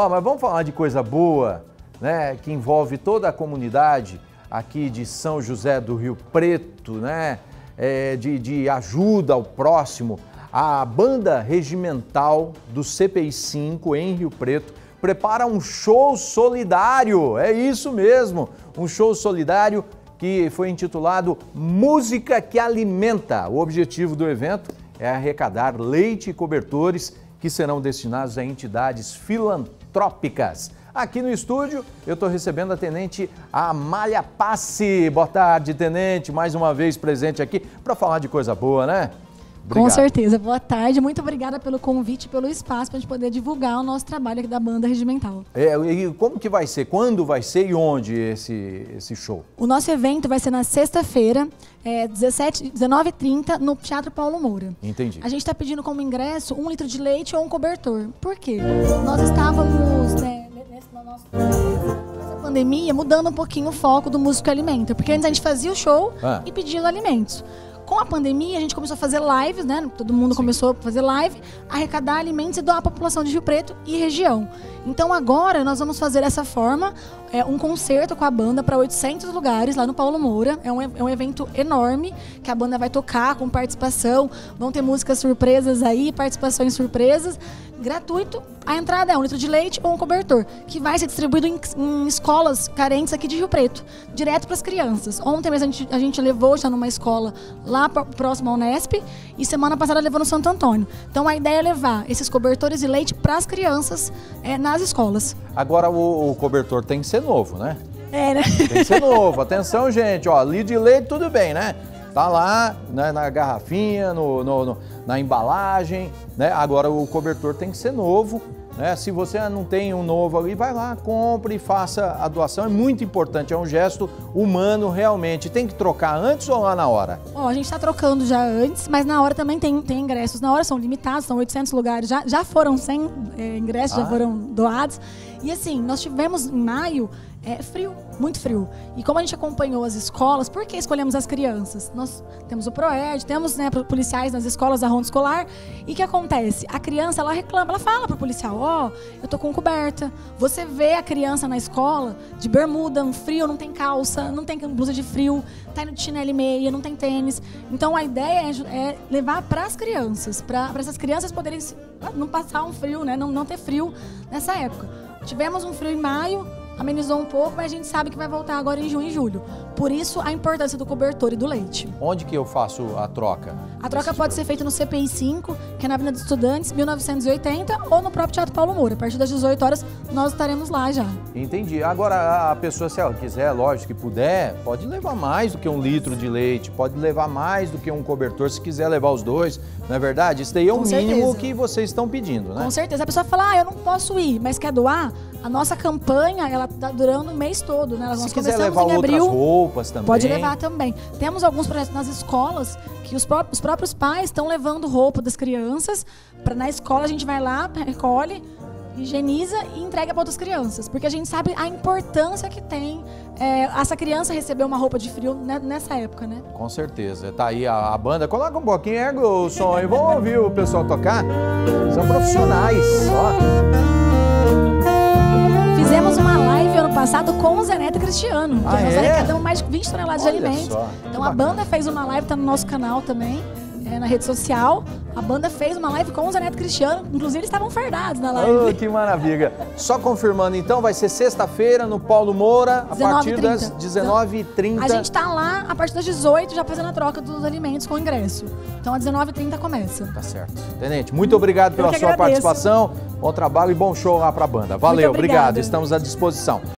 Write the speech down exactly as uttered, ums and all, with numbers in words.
Ó, mas vamos falar de coisa boa, né, que envolve toda a comunidade aqui de São José do Rio Preto, né, é, de, de ajuda ao próximo. A banda regimental do C P I cinco em Rio Preto prepara um show solidário, é isso mesmo, um show solidário que foi intitulado Música que Alimenta. O objetivo do evento é arrecadar leite e cobertores que serão destinados a entidades filantrópicas. Aqui no estúdio eu estou recebendo a tenente Amália Passe. Boa tarde, tenente, mais uma vez presente aqui para falar de coisa boa, né? Obrigado. Com certeza. Boa tarde. Muito obrigada pelo convite, pelo espaço, para a gente poder divulgar o nosso trabalho aqui da Banda Regimental. É, e como que vai ser? Quando vai ser e onde esse, esse show? O nosso evento vai ser na sexta-feira, é, dezenove e trinta, no Teatro Paulo Moura. Entendi. A gente está pedindo como ingresso um litro de leite ou um cobertor. Por quê? Nós estávamos, né, nesse, no nosso... pandemia, mudando um pouquinho o foco do Música que Alimenta. Porque antes a gente fazia o show ah. e pedia alimentos. Com a pandemia, a gente começou a fazer lives, né? Todo mundo Sim. começou a fazer live, arrecadar alimentos e doar à população de Rio Preto e região. Então agora nós vamos fazer dessa forma, é, um concerto com a banda para oitocentos lugares lá no Paulo Moura. É um, é um evento enorme que a banda vai tocar com participação. Vão ter músicas surpresas aí, participações surpresas. Gratuito. A entrada é um litro de leite ou um cobertor, que vai ser distribuído em, em escolas carentes aqui de Rio Preto, direto para as crianças. Ontem mesmo a gente, a gente levou já numa escola lá próximo à Unesp e semana passada levou no Santo Antônio. Então a ideia é levar esses cobertores e leite para as crianças é, nas escolas. Agora o, o cobertor tem que ser novo, né? É, né? Tem que ser novo. Atenção, gente, ó, litro de leite tudo bem, né? Tá lá, né, na garrafinha, no, no, no, na embalagem, né? Agora o cobertor tem que ser novo, né? Se você não tem um novo ali, vai lá, compre e faça a doação. É muito importante, é um gesto humano realmente. Tem que trocar antes ou lá na hora? Bom, a gente está trocando já antes, mas na hora também tem, tem ingressos. Na hora são limitados, são oitocentos lugares, já, já foram cem é, ingressos, ah. já foram doados. E assim, nós tivemos em maio... É frio, muito frio. E como a gente acompanhou as escolas, por que escolhemos as crianças? Nós temos o PROED, temos, né, policiais nas escolas da Ronda Escolar. E o que acontece? A criança, ela reclama, ela fala pro policial, ó, oh, eu tô com coberta. Você vê a criança na escola de bermuda, um frio, não tem calça, não tem blusa de frio, tá indo de chinelo e meia, não tem tênis. Então a ideia é levar para as crianças, para essas crianças poderem não passar um frio, né, não, não ter frio nessa época. Tivemos um frio em maio, amenizou um pouco, mas a gente sabe que vai voltar agora em junho e julho. Por isso, a importância do cobertor e do leite. Onde que eu faço a troca? A troca pode ser feita no C P I cinco, que é na Avenida dos Estudantes, mil novecentos e oitenta, ou no próprio Teatro Paulo Moura. A partir das dezoito horas, nós estaremos lá já. Entendi. Agora, a pessoa, se ela quiser, lógico que puder, pode levar mais do que um litro de leite, pode levar mais do que um cobertor, se quiser levar os dois. Não é verdade? Isso daí é o mínimo que vocês estão pedindo, né? Com certeza. A pessoa fala, ah, eu não posso ir, mas quer doar? A nossa campanha, ela tá durando o mês todo, né? Nós Se quiser levar em abril, outras roupas também. Pode levar também. Temos alguns projetos nas escolas que os próprios, os próprios pais estão levando roupa das crianças. Pra, na escola a gente vai lá, recolhe, higieniza e entrega para outras crianças. Porque a gente sabe a importância que tem é, essa criança receber uma roupa de frio nessa época, né? Com certeza. Tá aí a, a banda. Coloca um pouquinho o som e vamos ouvir o pessoal tocar. São profissionais, ó. Fizemos uma live ano passado com o Zeneto e Cristiano. Ah, nós é? arrecadamos mais de vinte toneladas Olha de alimentos. Só, então a bacana. Banda fez uma live, tá no nosso canal também, é, na rede social. A banda fez uma live com o Zeneto e Cristiano, inclusive eles estavam fardados na live. Oh, que maravilha. Só confirmando, então, vai ser sexta-feira no Paulo Moura, a partir das dezenove e trinta. A gente tá lá a partir das dezoito, já fazendo a troca dos alimentos com o ingresso. Então, às dezenove e trinta começa. Tá certo. Tenente, muito obrigado pela sua agradeço. participação. Bom trabalho e bom show lá para a banda. Valeu, obrigado. Estamos à disposição.